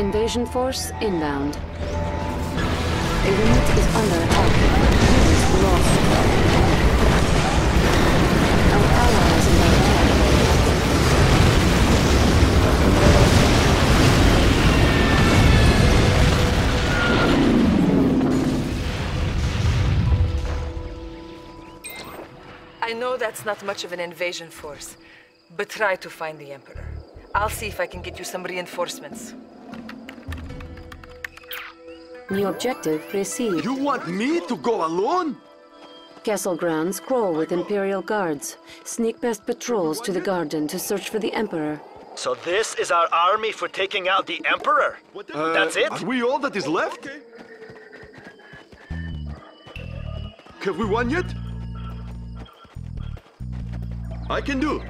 Invasion force inbound. The unit is under attack. Units lost. Our ally is under attack. I know that's not much of an invasion force, but try to find the Emperor. I'll see if I can get you some reinforcements. New objective received. You want me to go alone? Castle grounds crawl with Imperial guards. Sneak past patrols to the garden to search for the Emperor. So this is our army for taking out the Emperor? That's it? Are we all that is left? Have we won yet? I can do.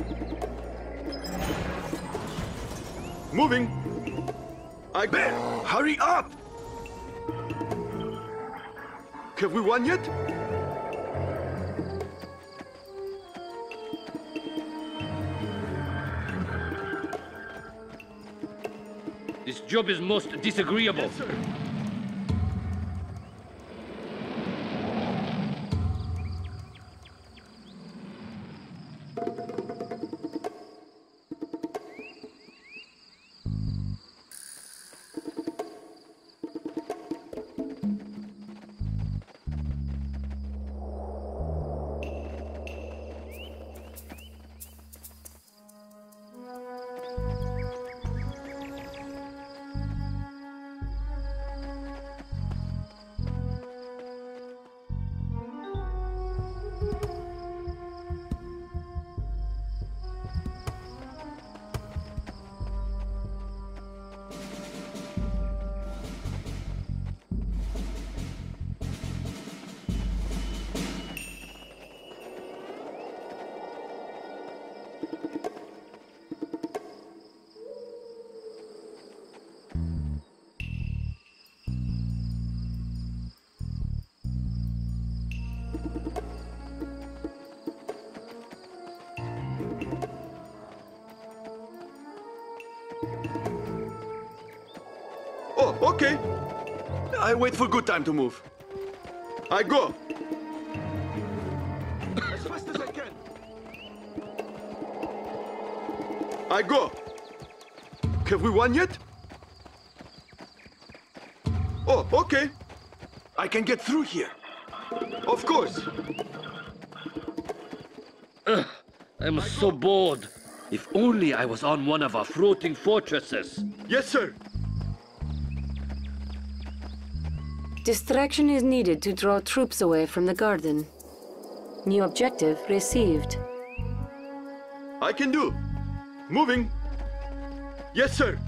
Moving. I bet. Hurry up! Have we won yet? This job is most disagreeable. Yes, sir. Okay. I wait for good time to move. I go. As fast as I can. I go. Have we won yet? Oh, okay. I can get through here. Of course. I'm so bored. If only I was on one of our floating fortresses. Yes, sir. Distraction is needed to draw troops away from the garden. New objective received. I can do. Moving. Yes, sir.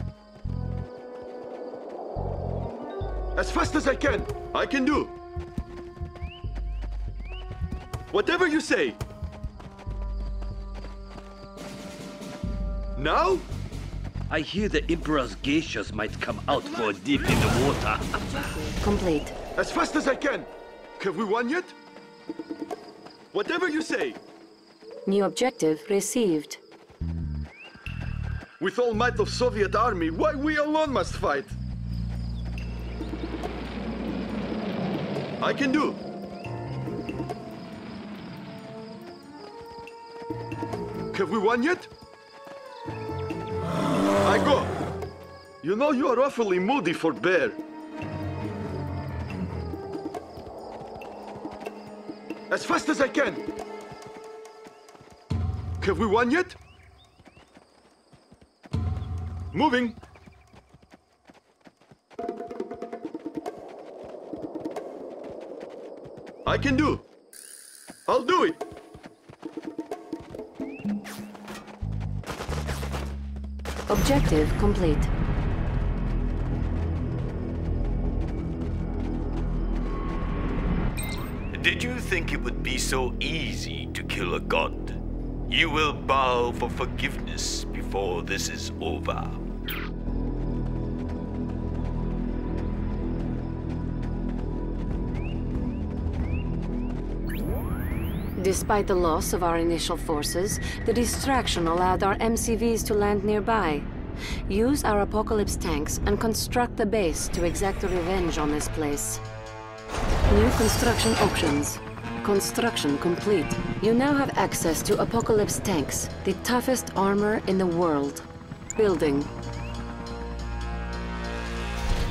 As fast as I can. I can do. Whatever you say. Now? I hear the Emperor's geishas might come out for a dip in the water. Complete. As fast as I can. Have we won yet? Whatever you say. New objective received. With all might of Soviet army, why we alone must fight? I can do. Have we won yet? I go. You know, you are awfully moody for bear. As fast as I can. Have we won yet? Moving. I can do. I'll do it. Objective complete. Did you think it would be so easy to kill a god? You will bow for forgiveness before this is over. Despite the loss of our initial forces, the distraction allowed our MCVs to land nearby. Use our Apocalypse tanks and construct the base to exact revenge on this place. New construction options. Construction complete. You now have access to Apocalypse tanks, the toughest armor in the world. Building.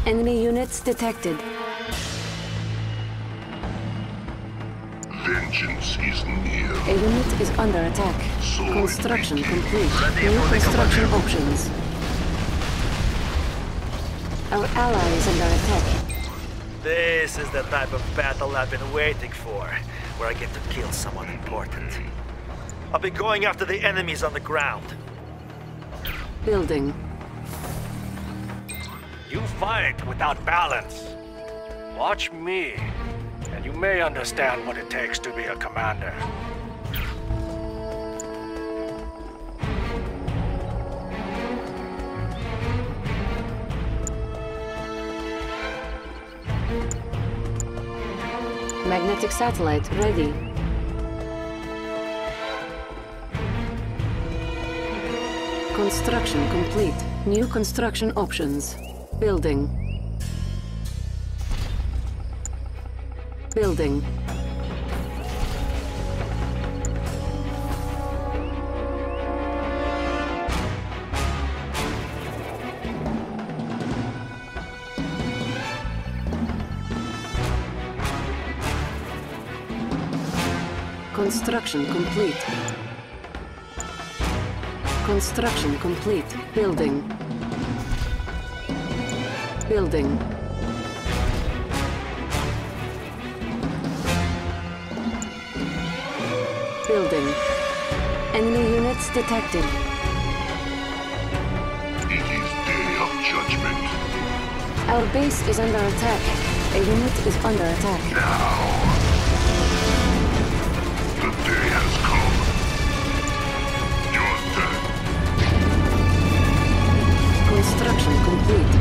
Enemy units detected. Vengeance is near. A unit is under attack. So construction complete. New construction options. Our ally is under attack. This is the type of battle I've been waiting for, where I get to kill someone important. I'll be going after the enemies on the ground. Building. You fight without balance. Watch me, and you may understand what it takes to be a commander. Magnetic satellite ready. Construction complete. New construction options. Building. Building. Construction complete. Construction complete. Building. Building. Building. Enemy units detected. It is day of judgment. Our base is under attack. A unit is under attack. Now. Construction complete.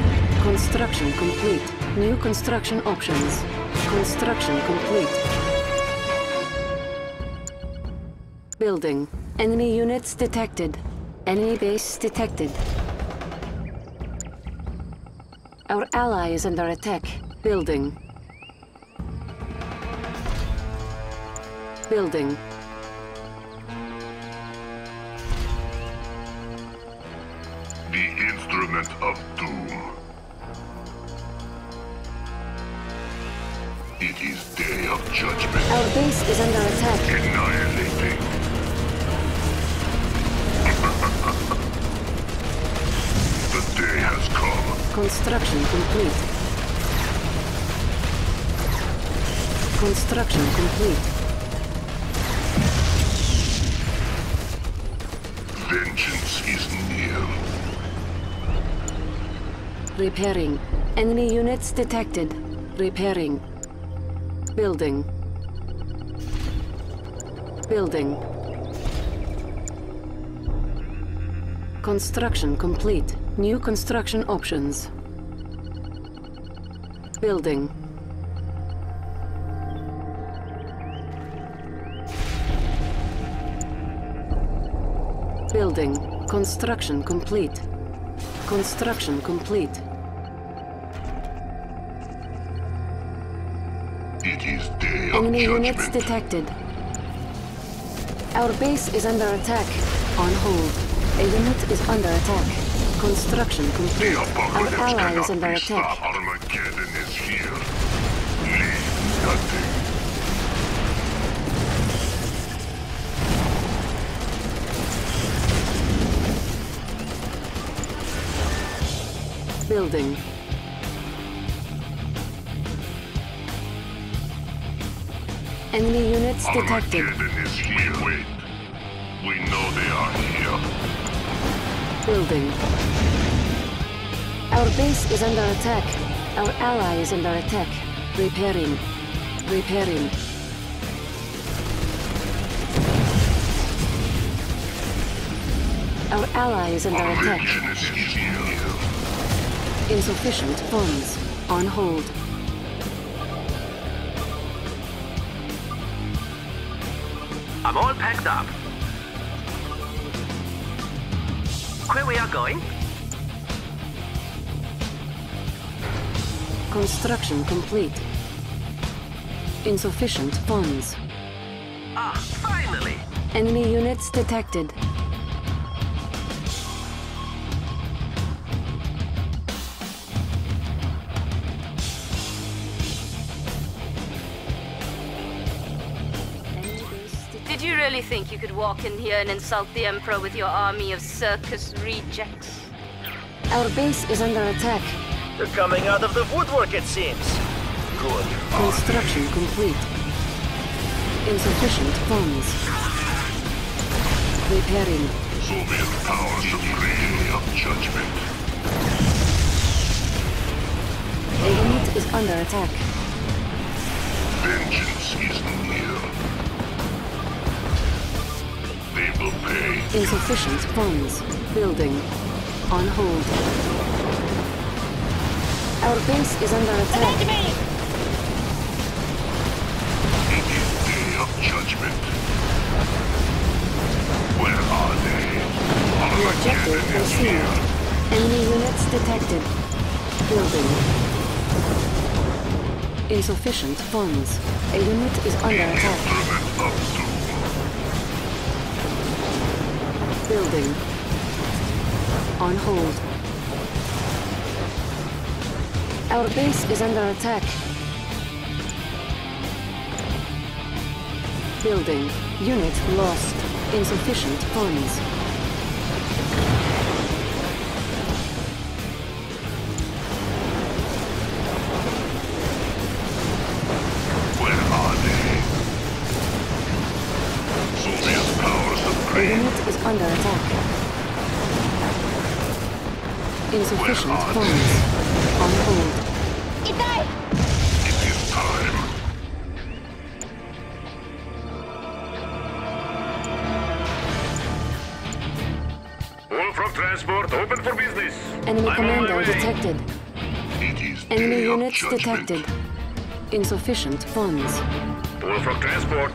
Construction complete. New construction options. Construction complete. Building. Enemy units detected. Enemy base detected. Our ally is under attack. Building. Building. The instrument of doom. It is day of judgment. Our base is under attack. Annihilating. The day has come. Construction complete. Construction complete. Vengeance is near. Repairing. Enemy units detected. Repairing. Building. Building. Construction complete. New construction options. Building. Building. Construction complete. Construction complete. It is day of judgment. Enemy units detected. Our base is under attack. On hold. A unit is under attack. Construction complete. Our ally is under attack. Armageddon is here. Leave nothing. Building. Enemy units detected. Armageddon is here. Wait. We know they are here. Building. Our base is under attack. Our ally is under attack. Repairing. Repairing. Our ally is under attack. Insufficient funds. On hold. I'm all packed up. Where we are going? Construction complete. Insufficient funds. Ah, finally! Enemy units detected. Did you really think you could walk in here and insult the Emperor with your army of circus rejects? Our base is under attack. They're coming out of the woodwork, it seems. Good. Construction complete. Insufficient funds. Repairing. Soviet power supreme of judgment. The unit is under attack. Vengeance is near. Insufficient funds. Building. On hold. Our base is under attack. It is day of judgment. Where are they? The objective pursued. Enemy units detected. Building. Insufficient funds. A unit is under attack. Building. On hold. Our base is under attack. Building. Unit lost. Insufficient funds. Under attack. Insufficient funds. On hold. It is time. Wolfrock transport open for business. Enemy commander detected. Enemy units detected. Insufficient funds. Wolfrock transport.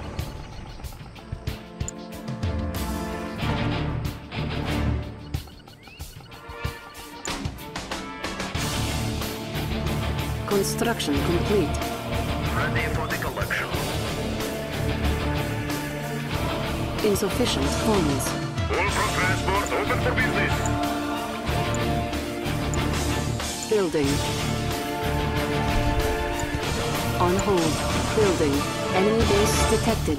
Construction complete. Ready for the collection. Insufficient funds. Wolfrock transport open for business. Building. On hold. Building. Enemy base detected.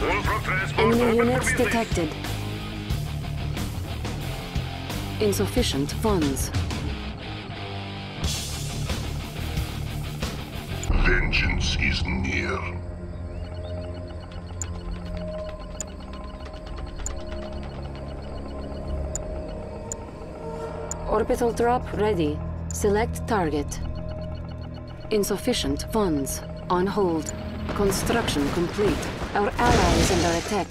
Wolfrock transport open for business. Enemy units detected. Insufficient funds. Vengeance is near. Orbital drop ready. Select target. Insufficient funds. On hold. Construction complete. Our ally is under attack.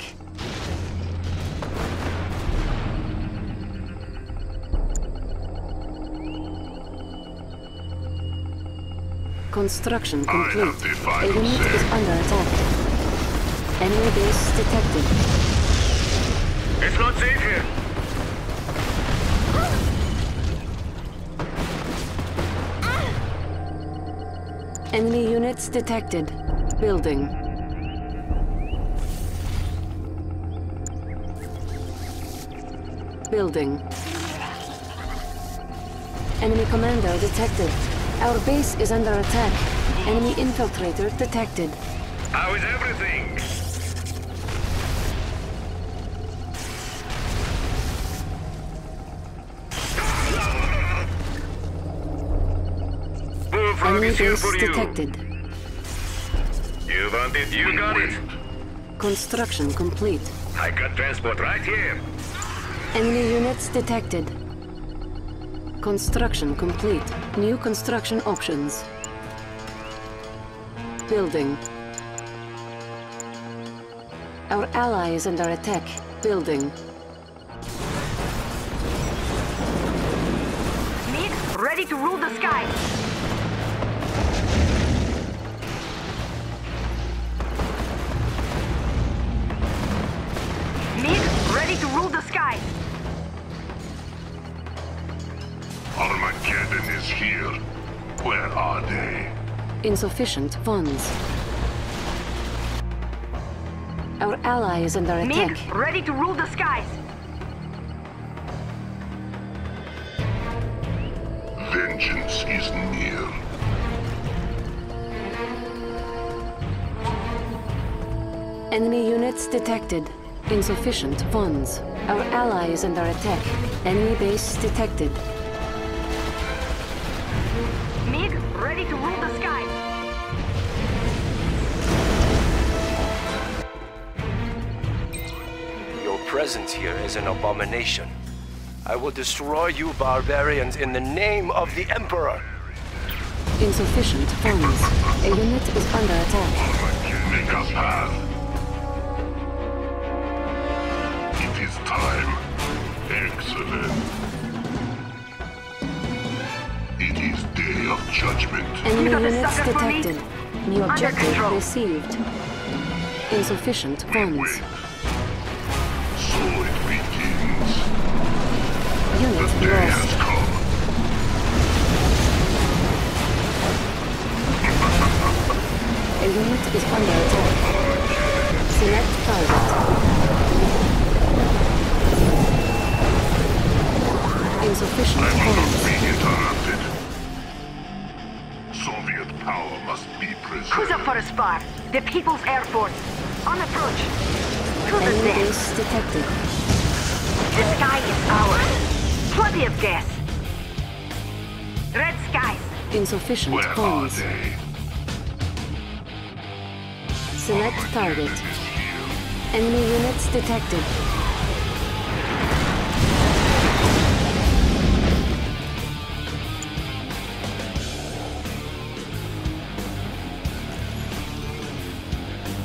Construction complete. A unit is under attack. Enemy base detected. It's not safe here. Enemy units detected. Building. Building. Enemy commander detected. Our base is under attack. Enemy infiltrator detected. How is everything? Enemy base detected. You want it, you got it. Construction complete. I got transport right here. Enemy units detected. Construction complete. New construction options. Building. Our ally is under attack. Building. Meek, ready to rule the sky. Meek, ready to rule the sky. Armageddon is here. sufficient funds. Our ally is under attack. Meek, ready to rule the skies! Vengeance is near. Enemy units detected. Insufficient funds. Our ally is under attack. Enemy base detected. Meek, ready to rule the sky. Your presence here is an abomination. I will destroy you barbarians in the name of the Emperor! Insufficient funds. A unit is under attack. Make us pass. It is time. Excellent. It is day of judgment. Enemy units detected. New objective received. Insufficient funds. So it begins. Unit the day lost. Has come. A unit is under attack. Select target. Insufficient funds. I will not be interrupted. Soviet power must be preserved. Kuzovspar, the People's Air Force. On approach. To the base detected. The sky is ours. Plenty of gas. Red skies. Insufficient funds. Where are they? Select target. Enemy units detected.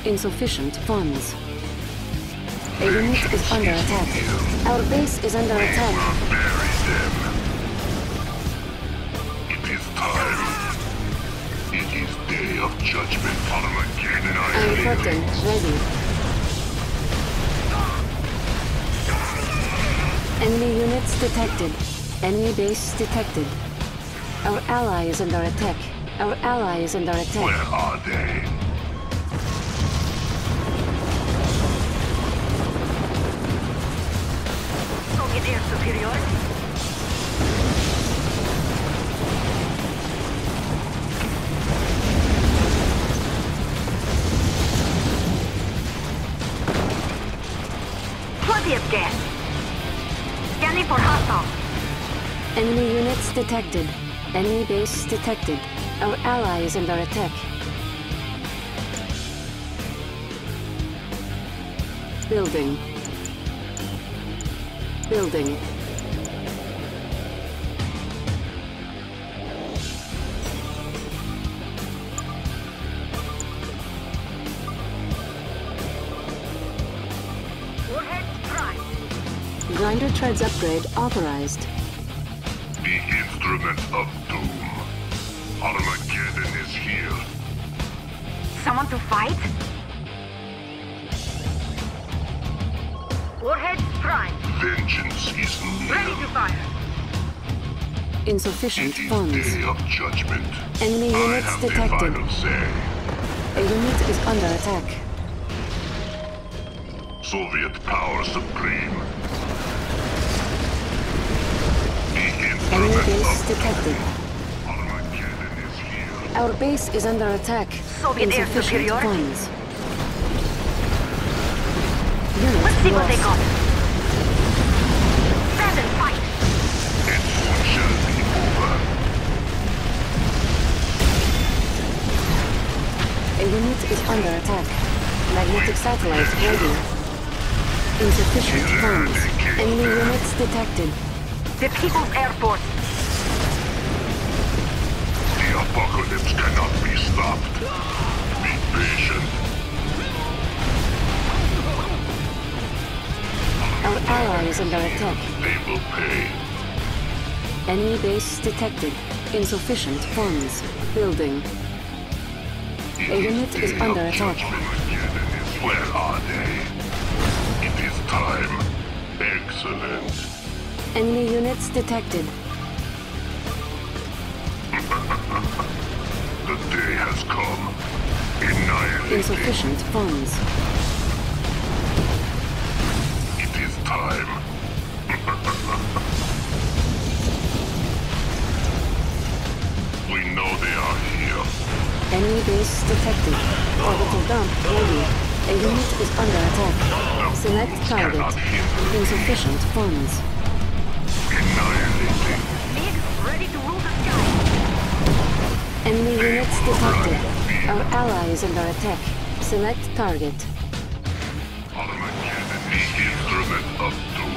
Insufficient funds. A unit is under attack. Our base is under attack. We will bury them. It is time. It is day of judgment. Armageddon. Curtain ready. Enemy units detected. Enemy base detected. Our ally is under attack. Our ally is under attack. Where are they? Air superiority. Plenty of gas. Scanning for hostile. Enemy units detected. Enemy base detected. Our ally is under attack. Building. Building. Grinder treads upgrade authorized. The instrument of doom. Armageddon is here. Someone to fight? Warhead prime. Vengeance is near. Ready to fire. Insufficient funds. Day of judgment. Enemy units detected. A unit is under attack. Soviet power supreme. Enemy base detected. Armageddon is here. Our base is under attack. Soviet air superiority. Funds. Let's see what they got. The unit is under attack. Magnetic satellite ready. Insufficient funds. Enemy units detected. The People's Air Force. The apocalypse cannot be stopped. Be patient. Our ally is under attack. They will pay. Enemy base detected. Insufficient funds. Building. A unit is under attack. Where are they? It is time. Excellent. Enemy units detected. The day has come. Insufficient funds. It is time. We know they are here. Enemy base detected. Orbital dump ready. A unit is under attack. Select target. Insufficient funds. Annihilating. Ready to rule the sky. Enemy units detected. Our ally is under attack. Select target. Armageddon, the instrument of doom.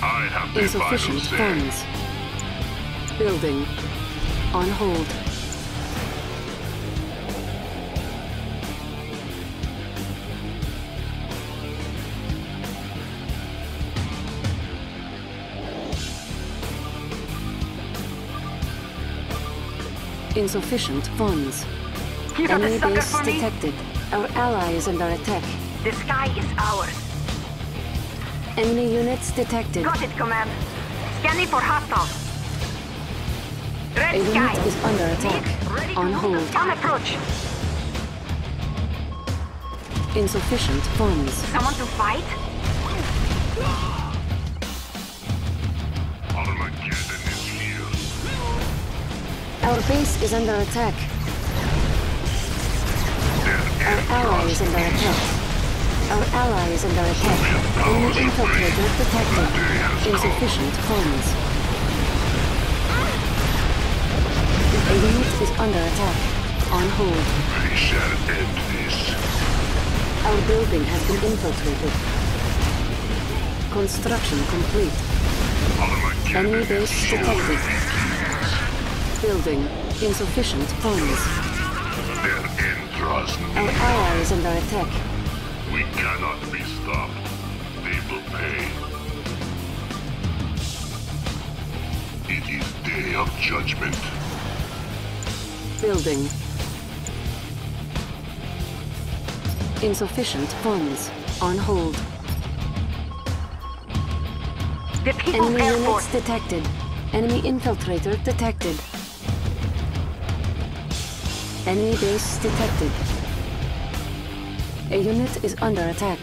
I have the vital funds. Building. On hold. Insufficient funds. Enemy base detected. Our ally is under attack. The sky is ours. Enemy units detected. Got it, command. Scanning for hostiles. Red A sky. Unit is under attack. On hold. On approach. Insufficient funds. Someone to fight? Armageddon. Our base is under attack. Our ally is under attack. Our ally is under attack. Enemy infiltrator detected. Insufficient funds. A unit is under attack. On hold. We shall end this. Our building has been infiltrated. Construction complete. Enemy base detected. Building. Insufficient funds. Their end draws near. Our ally is under attack. We cannot be stopped. They will pay. It is day of judgment. Building. Insufficient funds. On hold. The people Enemy airport. Units detected. Enemy infiltrator detected. Enemy base detected. A unit is under attack.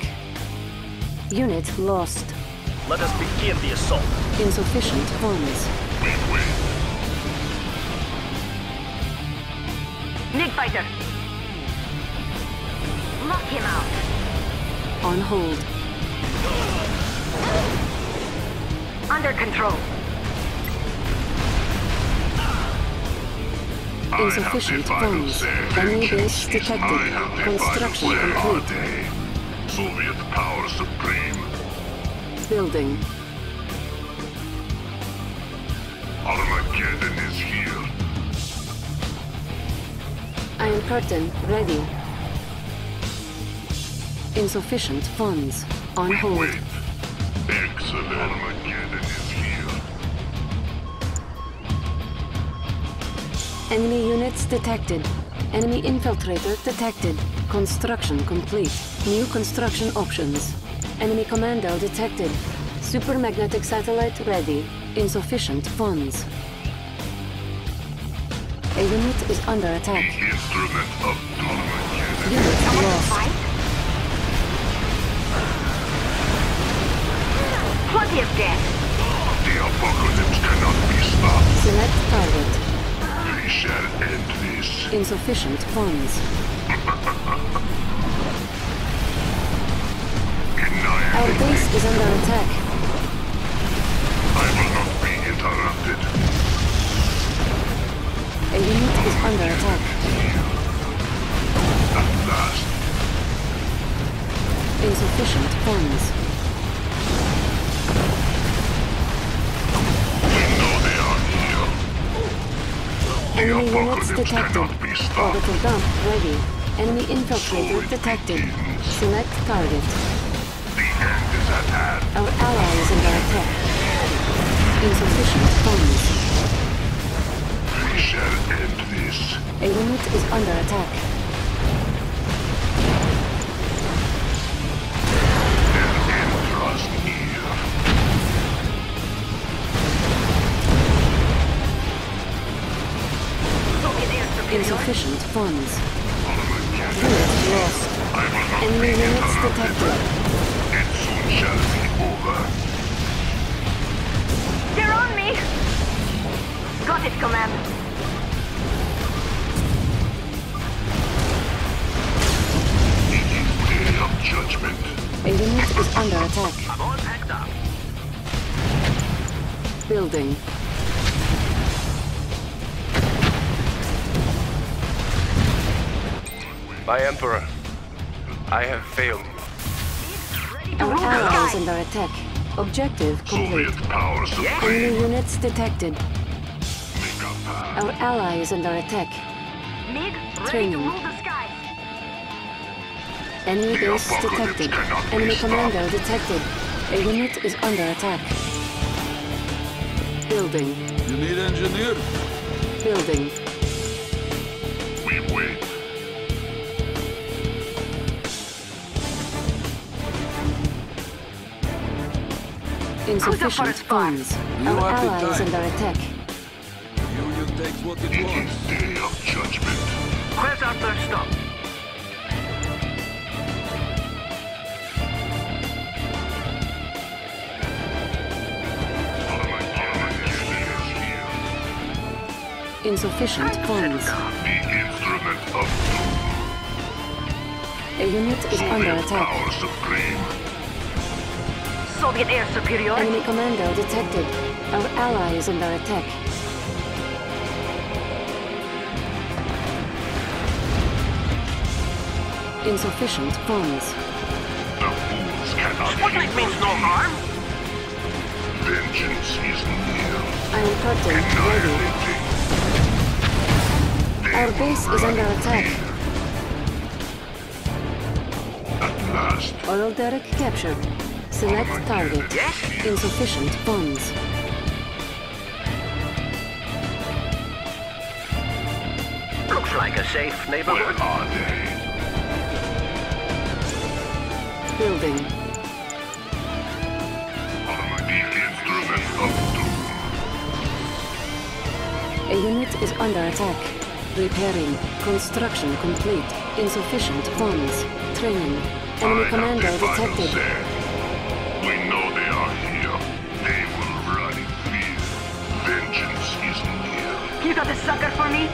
Unit lost. Let us begin the assault. Insufficient funds. We win. Nick fighter. Lock him out. On hold. Under control. Insufficient funds. Enemy base detected. Construction complete. Soviet power supreme. Building. Armageddon is here. Iron curtain ready. Insufficient funds. On hold. Wait. Excellent. Armageddon is here. Enemy units detected. Enemy infiltrator detected. Construction complete. New construction options. Enemy commando detected. Supermagnetic satellite ready. Insufficient funds. A unit is under attack. The instrument of domination. Unit lost. Plenty of death. The apocalypse cannot be stopped. Select target. We shall end this. Insufficient funds. Our base is under attack. I will not be interrupted. A unit is under attack. At last. Insufficient funds. We know they are here. Enemy units detected. Orbital dump ready. Enemy infiltrator detected. Select target. The end is at hand. Our ally is under attack. Insufficient funds. We shall end this. A unit is under attack. Their end draws near. Insufficient funds. Units lost. Enemy units detected. It soon shall be over. They're on me! Got it, Command. It is day of judgment. A unit is under attack. I'm all packed up. Building. My Emperor, I have failed you. Our ally is under attack. Objective complete. Enemy units detected. Our ally is under attack. Training. Enemy base detected. Enemy commander detected. A unit is under attack. Building. You need engineer? Building. We wait. Insufficient funds. Our ally is under attack. Union takes what it wants. It is day of judgment. Where's our first stop? Insufficient funds. The instrument of doom. A unit is under attack. Power supreme. Soviet air superiority. Enemy commando detected. Our ally is under attack. Insufficient funds. The fools cannot. Sputnik means no harm. Vengeance is near. I am curtain ready. Our base is under attack. At last. Oil derrick captured. Select target. Insufficient funds. Looks like a safe neighborhood. Where are they? Building. The instrument of doom. A unit is under attack. Repairing. Construction complete. Insufficient funds. Training. Enemy commander detected. We know they are here. They will run in fear. Vengeance is near. You got a sucker for me?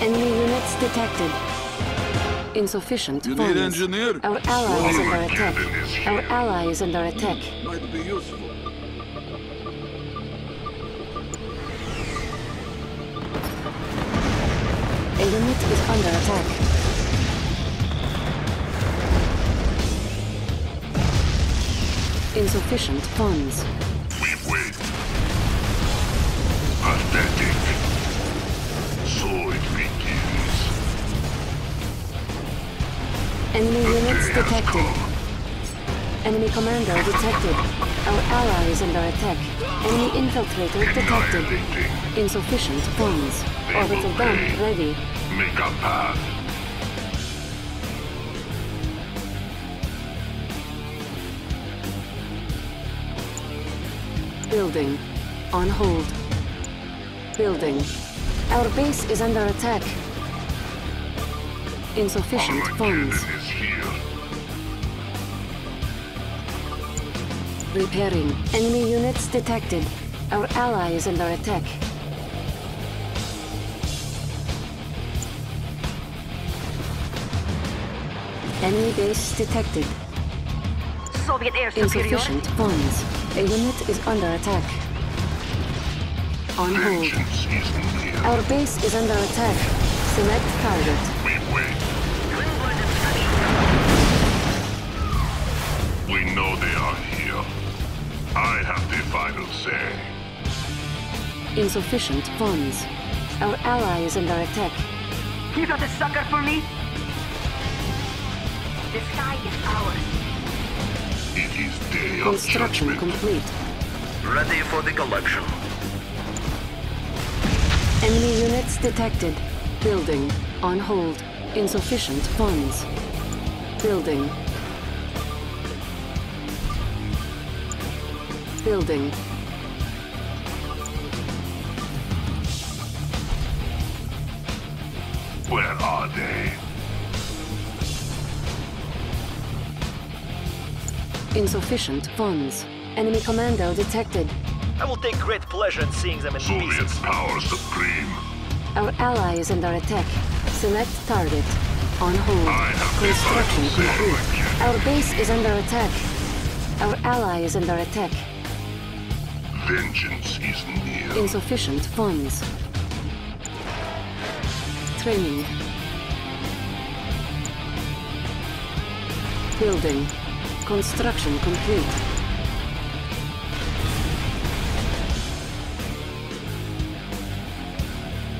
Enemy units detected. Insufficient funds. You need engineer? Our ally is under attack. Our ally is under attack. Might be useful. A unit is under attack. Insufficient funds. We wait. Pathetic. So it begins. Enemy units detected. Enemy commander detected. Our ally is under attack. Enemy infiltrator detected. Insufficient funds. Orbital dump ready. Make a path. Building. On hold. Building. Our base is under attack. Insufficient funds. Repairing. Enemy units detected. Our ally is under attack. Enemy base detected. Soviet air superiority. Insufficient funds. A unit is under attack. On hold. Our base is under attack. Select target. We wait. We know they are here. I have the final say. Insufficient funds. Our ally is under attack. You got a sucker for me? The sky is ours. It is day of judgment. Construction complete. Ready for the collection. Enemy units detected. Building. On hold. Insufficient funds. Building. Building. Where are they? Insufficient funds. Enemy commando detected. I will take great pleasure in seeing them in pieces. Soviet power supreme. Our ally is under attack. Select target. On hold. Construction complete. Our base is under attack. Our ally is under attack. Vengeance is near. Insufficient funds. Training. Building. Construction complete.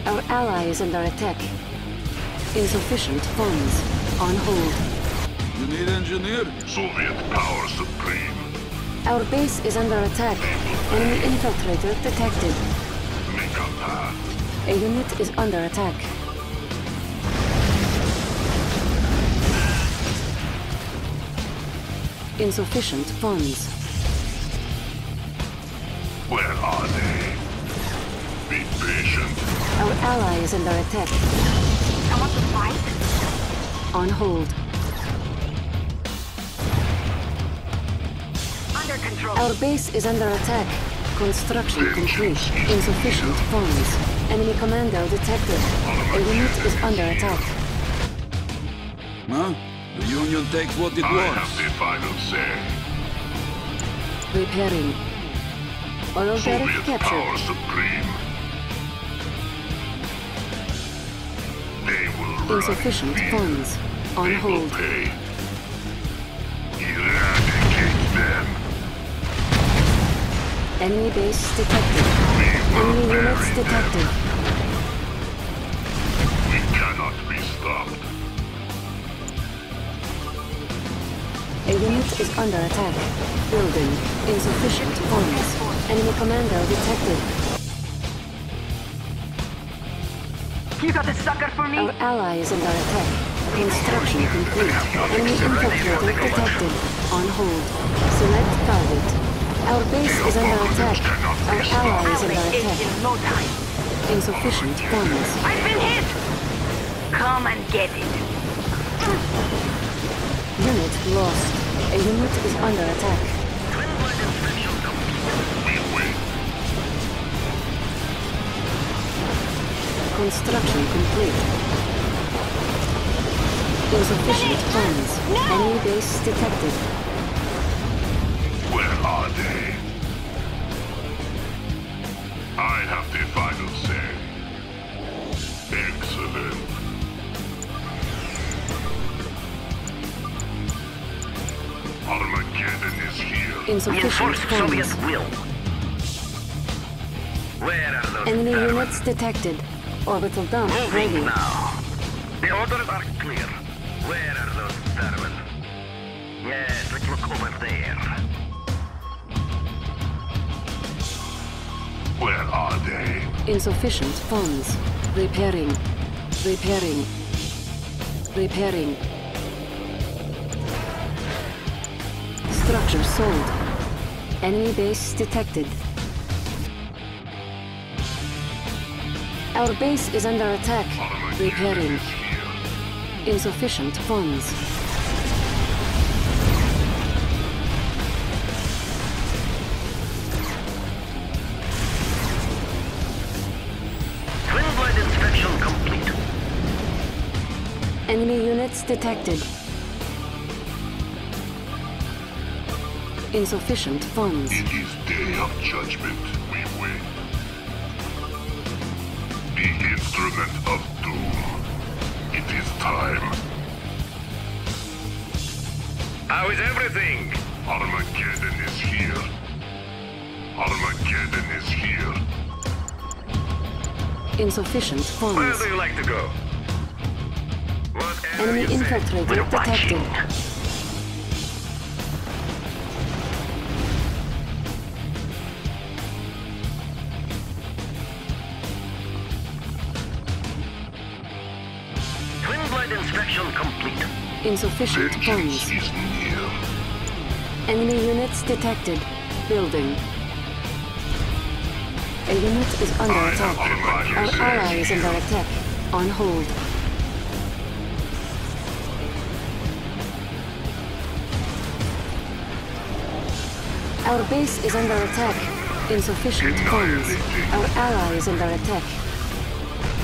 Our ally is under attack. Insufficient funds. On hold. You need engineer? Soviet power supreme. Our base is under attack. Enemy infiltrator detected. Make a path. A unit is under attack. Insufficient funds. Where are they? Be patient. Our ally is under attack. I want to fight. On hold. Under control. Our base is under attack. Construction complete. Insufficient funds. Enemy commando detected. A unit is under attack. Huh? The Union takes what it wants. I have the final say. Repairing. Oil barracks captured. Power supreme. They will insufficient funds. On they hold. Will pay. Eradicate them. Enemy base detected. Enemy units detected. We cannot be stopped. A unit is under attack. Building. Insufficient funds. Enemy commando detected. You got the sucker for me? Our ally is under attack. Construction complete. Enemy infiltrator detected. On hold. Select target. Our base is under attack. Our ally is under attack. Insufficient funds. I've been hit! Come and get it. Unit lost. A unit is under attack. We win. Construction complete. Insufficient funds. No! Enemy base detected. Where are they? I have the final say. Excellent. Armageddon is here. Insufficient funds. Where are those enemy terminals? Units detected. Orbital dump ready. Now. The orders are clear. Where are those terminals? Yes, let's look over there. Where are they? Insufficient funds. Repairing. Repairing. Repairing. Structure sold. Enemy base detected. Our base is under attack. Repairing. Insufficient funds. Twin-blade inspection complete. Enemy units detected. Insufficient funds. It is day of judgment. We win. The instrument of doom. It is time. How is everything? Armageddon is here. Armageddon is here. Insufficient funds. Where do you like to go? Whatever enemy infiltrator detected. Watching. Insufficient funds. Enemy units detected. Building. A unit is under attack. Our ally is under attack. On hold. Our base is under attack. Insufficient funds. Our ally is under attack.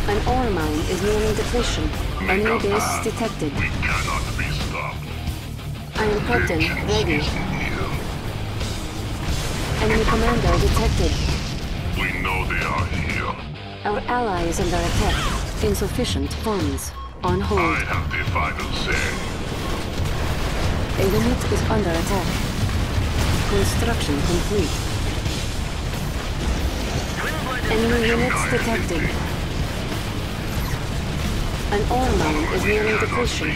An ore mine is nearing depletion. A new base detected. We cannot be stopped. I am Captain, ready. Enemy commander detected. We know they are here. Our ally is under attack. Insufficient funds. On hold. I have the final say. A unit is under attack. Construction complete. Enemy units detected. An ore mine is nearing depletion.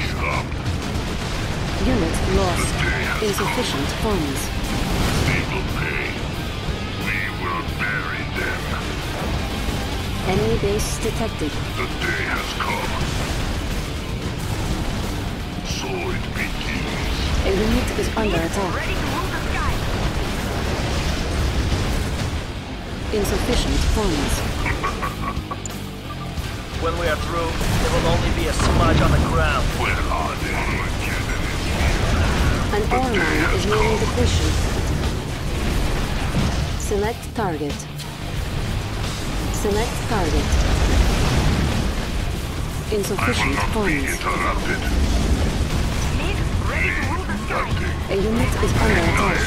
Unit lost. Insufficient funds. They will pay. We will bury them. Enemy base detected. The day has come. So it begins. A unit is under attack. Insufficient funds. When we are through, there will only be a smudge on the ground. Where are they? An ore mine is nearing depletion. Select target. Select target. Insufficient funds. A unit is under attack.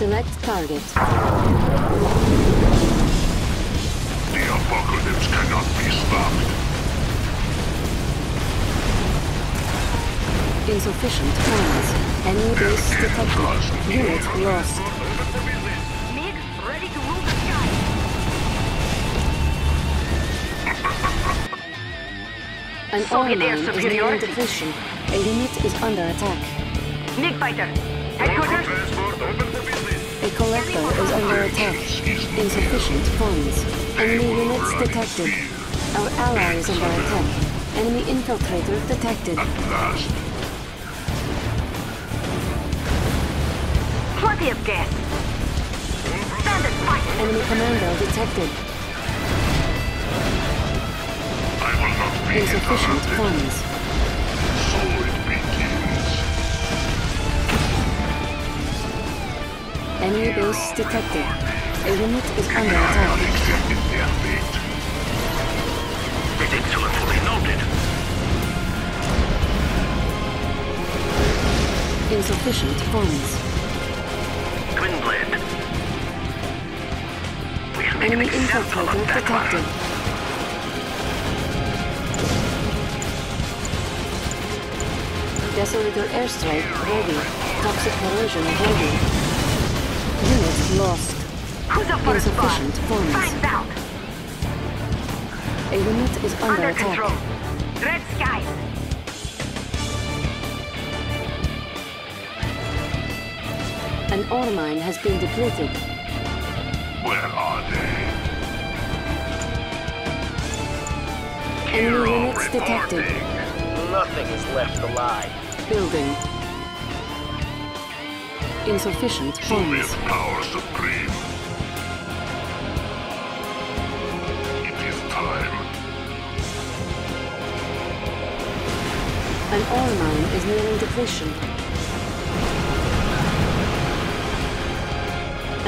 Select target. The apocalypse cannot be stopped. Insufficient funds. Enemy base detected. Unit lost. MiGs ready to rule the sky. An ore mine is nearing depletion. A unit is under attack. MiG fighter. Headquarters. A collector is under attack. Insufficient funds. Enemy units detected. Our ally is under attack. Enemy infiltrator detected. At last. 40 of gas. Standard fight. Enemy commander detected. I will not be insufficient funds. So it begins. Enemy base detected. A unit is under attack. It's excellently noted. Insufficient funds. Twinblade. We should make an example of that one. Desolator airstrike ready. Toxic corrosion ready. Unit lost. Who's up for insufficient funds. Find out. A unit is under attack. Control. Red sky. An ore mine has been depleted. Where are they? Enemy units detected. Nothing is left alive. Building. Insufficient funds. Soviet power supreme. It is time. An ore mine is nearing depletion.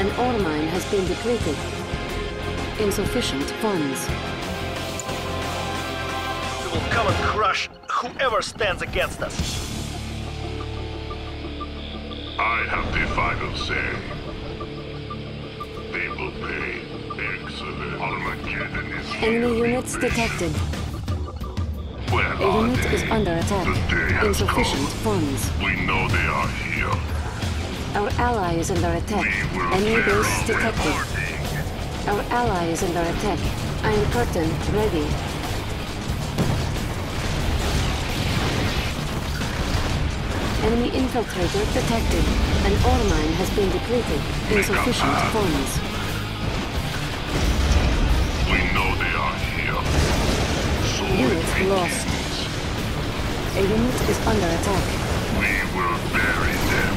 An ore mine has been depleted. Insufficient funds. We will come and crush whoever stands against us. I have the final say. They will pay. Excellent. Armageddon is here. Enemy units detected. Where a unit they? Is under attack. Insufficient funds. We know they are here. Our ally is under attack. Enemy base detected. Our ally is under attack. I am Curtain, ready. Enemy infiltrator detected. An ore mine has been depleted. Insufficient funds. We know they are here. So unit lost. A unit is under attack. We will bury them.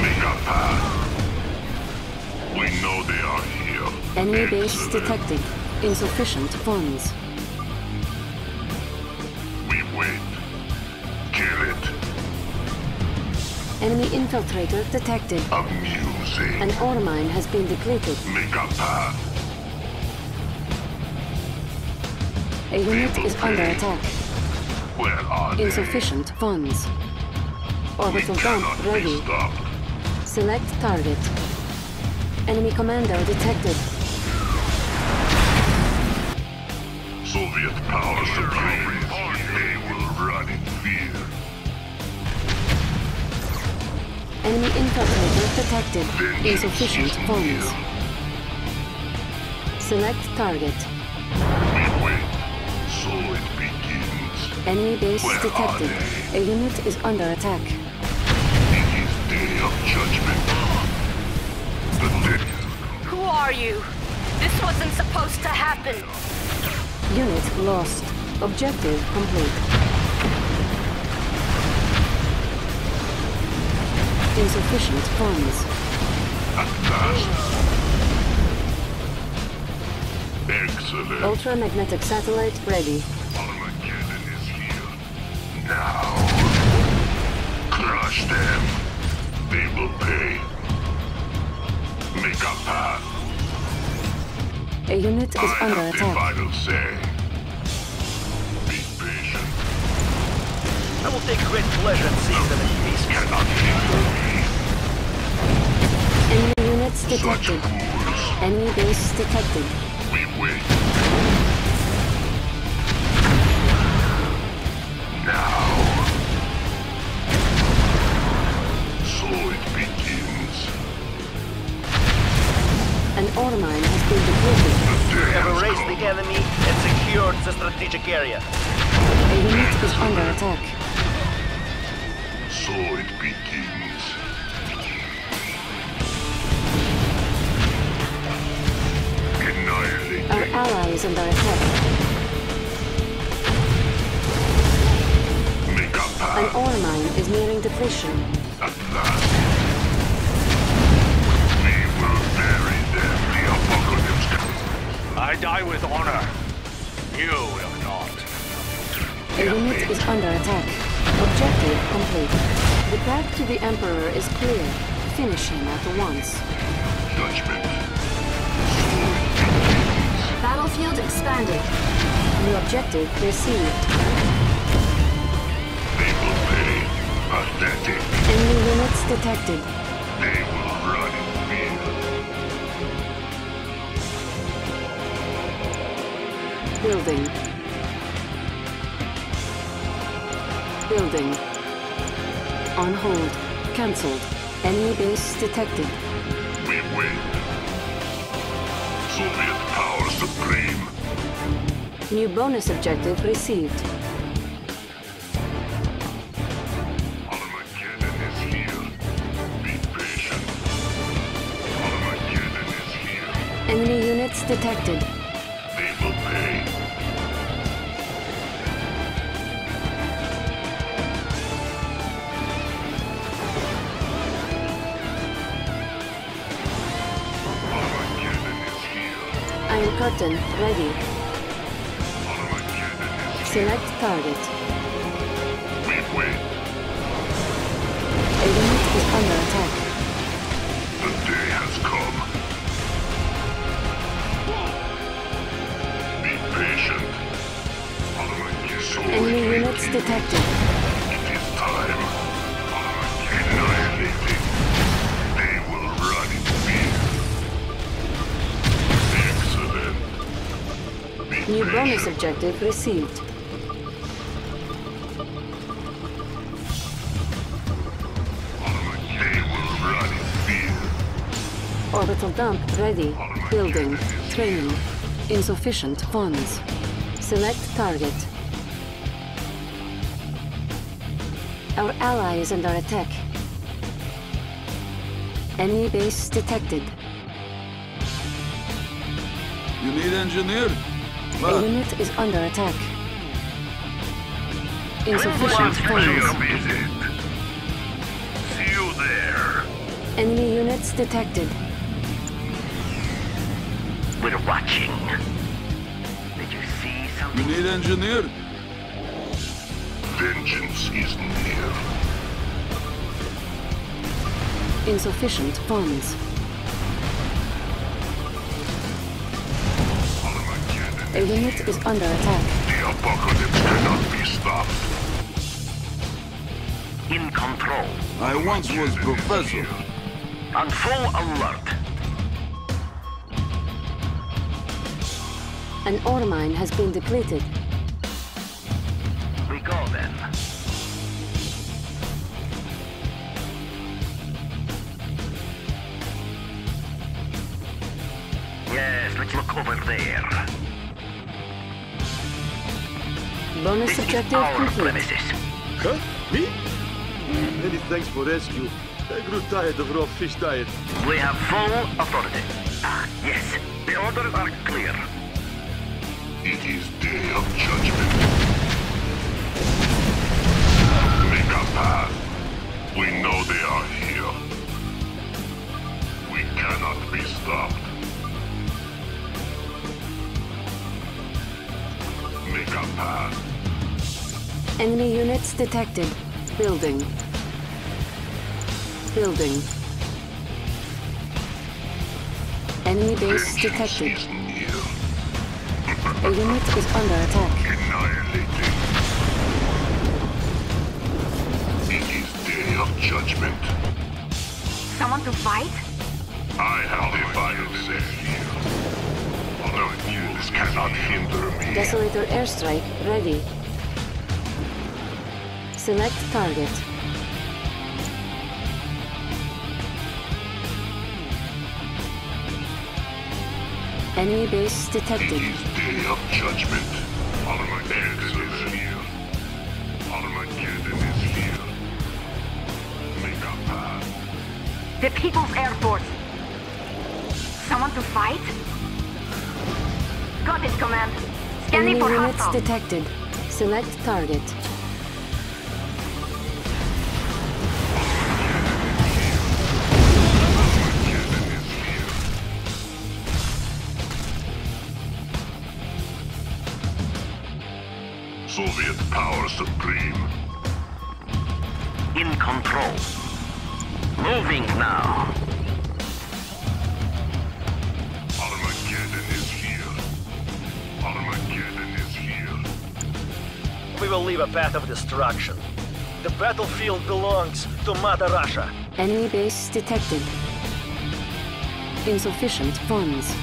Make a path. We know they are here. Enemy base detected. Insufficient funds. We wait. Kill it. Enemy infiltrator detected. Amusing. An ore mine has been depleted. Make a path. A unit is under attack. Where are they? Insufficient funds. Orbital dump ready. Select target. Enemy commando detected. Soviet power supreme. They will run in fear. Enemy infiltrator detected. Insufficient funds. Select target. Midway. So it begins. Enemy base detected. A unit is under attack. It is day of judgment. The dead. Who are you? This wasn't supposed to happen. Unit lost. Objective complete. Insufficient funds. At last. Excellent. Ultramagnetic satellite ready. Armageddon is here. Now. Crush them. They will pay. Make a path. A unit is under attack. I have the vital say. Be patient. I will take great pleasure in seeing them in peace. Cannot hinder me. Enemy units detected. Enemy base detected. We wait. Now. So it begins. An ore mine has been depleted. We have erased the enemy and secured the strategic area. A unit is under attack. So it begins. Our ally is under attack. An ore mine is nearing depletion. At last. We will bury them. The apocalypse comes. I die with honor. You will not. A unit is under attack. Objective complete. The path to the Emperor is clear. Finish him at once. Judgment. Battlefield expanded. New objective received. They will pay. Pathetic. Enemy units detected. They will run in fear. Building. Building. On hold. Cancelled. Enemy base detected. We win. Soviet power. Supreme. New bonus objective received. Armageddon is here. Be patient. Armageddon is here. Enemy units detected. They will pay. Curtain ready. Select target. We win. A unit is under attack. The day has come. Be patient. Enemy units detected. It is time. Annihilating. They will run in fear. New bonus objective received. They will run in fear. Orbital dump ready. Building. Training. Insufficient funds. Select target. Our ally is under attack. Enemy base detected. You need engineer? A unit is under attack. Insufficient funds. See you there. Enemy units detected. We're watching. Did you see something? You need engineer? Vengeance is near. insufficient funds. The unit is under attack. The apocalypse cannot be stopped. In control. I once was professor. On full alert. An ore mine has been depleted. We go then. Yes, let's look over there. Bonus objective complete. Huh? Me? Many thanks for rescue. I grew tired of raw fish diet. We have full authority. Ah, yes. The orders are clear. It is day of judgment. Make a path. We know they are here. We cannot be stopped. Make a path. Enemy units detected. Building. Building. Enemy base detected. A unit is under attack. Annihilating. It is day of judgment. Someone to fight? I have the violence here. No fools cannot hinder me. Desolator airstrike ready. Select target. Enemy base detected. It is day of judgment. Armageddon is here. Armageddon is here. Make a path. The People's Air Force. Someone to fight? Got it, Command. Scanning for hostile. Units detected. Select target. Soviet power supreme. In control. Moving now. Armageddon is here. Armageddon is here. We will leave a path of destruction. The battlefield belongs to Mother Russia. Enemy base detected. Insufficient funds.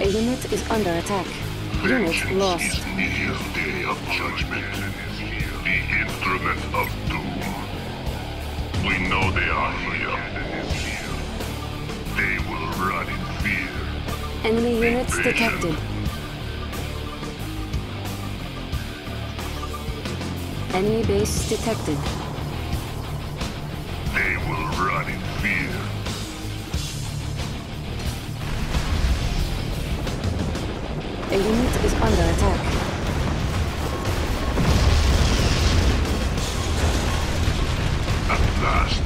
A unit is under attack. Unit lost. Vengeance is near. Day of judgment is here. The instrument of doom. We know they are here. They will run in fear. Enemy units detected. Enemy base detected. They will run in fear. A unit is under attack. At last,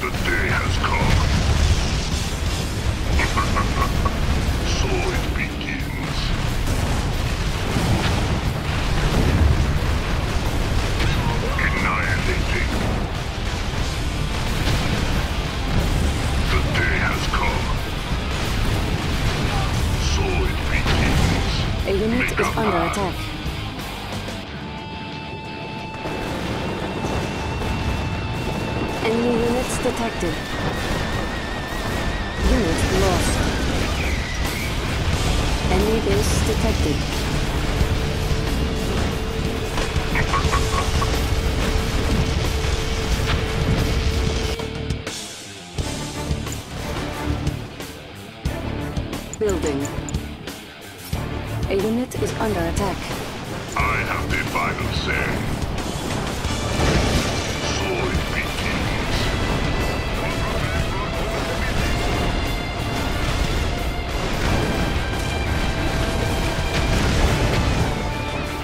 the day has come. So it begins. Annihilating. The day has come. So it begins. A unit is under attack. Enemy units detected. Unit lost. Enemy base detected. Building. A unit is under attack. I have the final say. So it begins.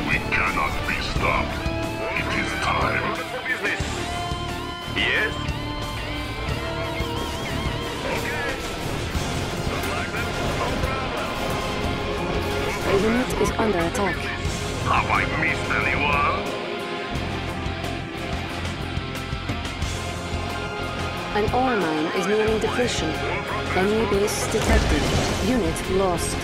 We cannot be stopped. It is time. Yes? Okay. The unit is under attack. Have I missed anyone? An ore mine is nearing depletion. Enemy base detected. Unit lost.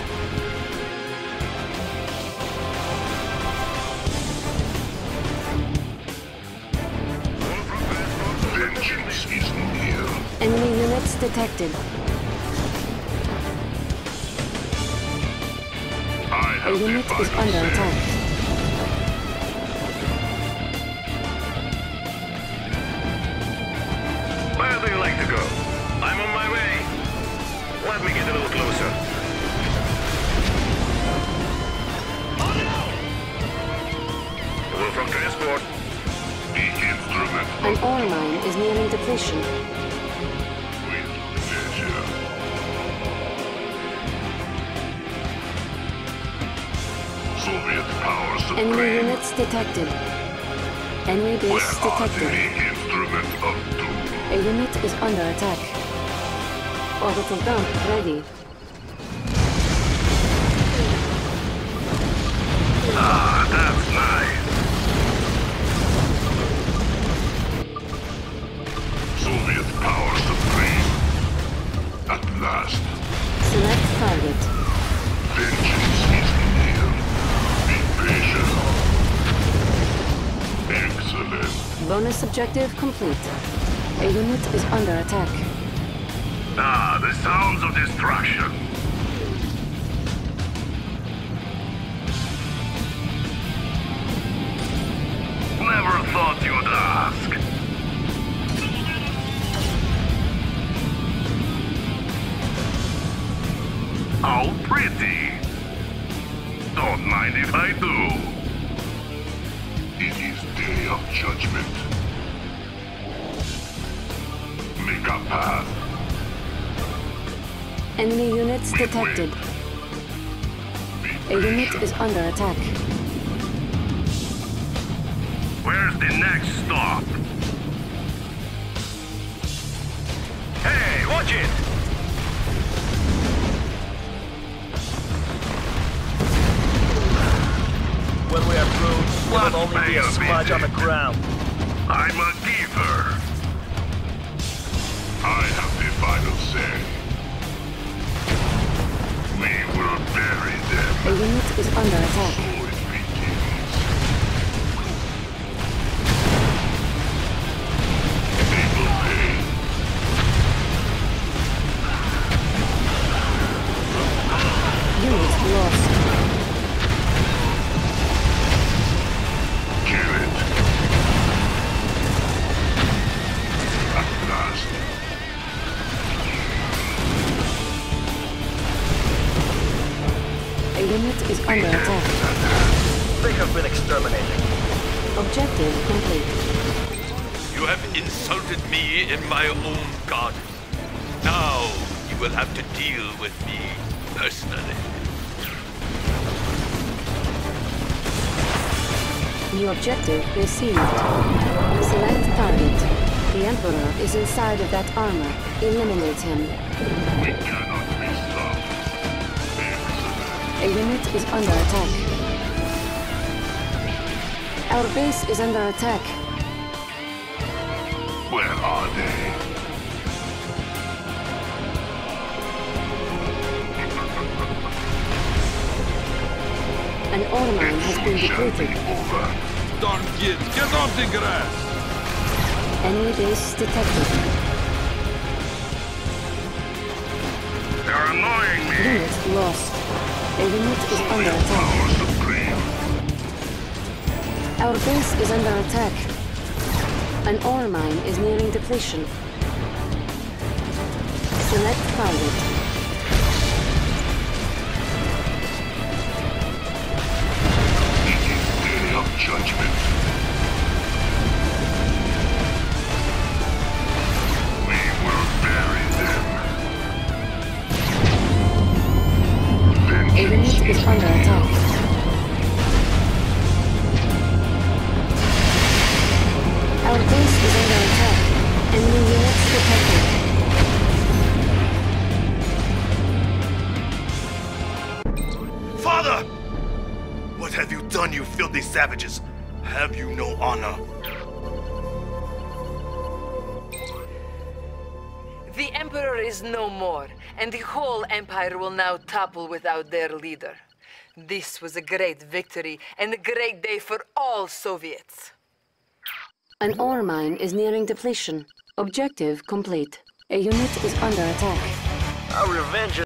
Vengeance is near. Enemy units detected. A unit is under attack. Where do you like to go? I'm on my way. Let me get a little closer. On now! We're from transport. The instrument. An ore mine is nearing depletion. With pleasure. Soviet power supreme. Enemy units detected. Enemy base detected. Instrument of doom. A unit is under attack. Orbital dump ready. Ah, that's nice. Soviet power supreme. At last. Select target. Vengeance is. Excellent. Bonus objective complete. A unit is under attack. Ah, the sounds of destruction. Never thought you'd ask. How pretty. Don't mind if I do. It is day of judgment. Make a path. Enemy units detected. A unit is under attack. Where's the next stop? Hey, watch it! When we are through, there will only be a smudge on the ground. I'm a giver. I have the final say. We will bury them. The unit is under attack. So it begins. They will pay. Unit lost. Unit is under attack. They have been exterminated. Objective complete. You have insulted me in my own garden. Now you will have to deal with me personally. New objective received. Select target. The Emperor is inside of that armor. Eliminate him. We cannot be stopped. A unit is under attack. Our base is under attack. Where are they? An ore mine has been depleted. Darn kids, get off the grass! Enemy base detected. They're annoying me! Unit lost. A unit is under attack. Our base is under attack. An ore mine is nearing depletion. Select pilot. It is day of judgment. We will bury them. A unit is under attack. Our base is under attack. Enemy units detected. Father! What have you done, you filthy savages? Have you no honor? The Emperor is no more, and the whole empire will now topple without their leader. This was a great victory and a great day for all Soviets. An ore mine is nearing depletion. Objective complete. A unit is under attack. Our revenge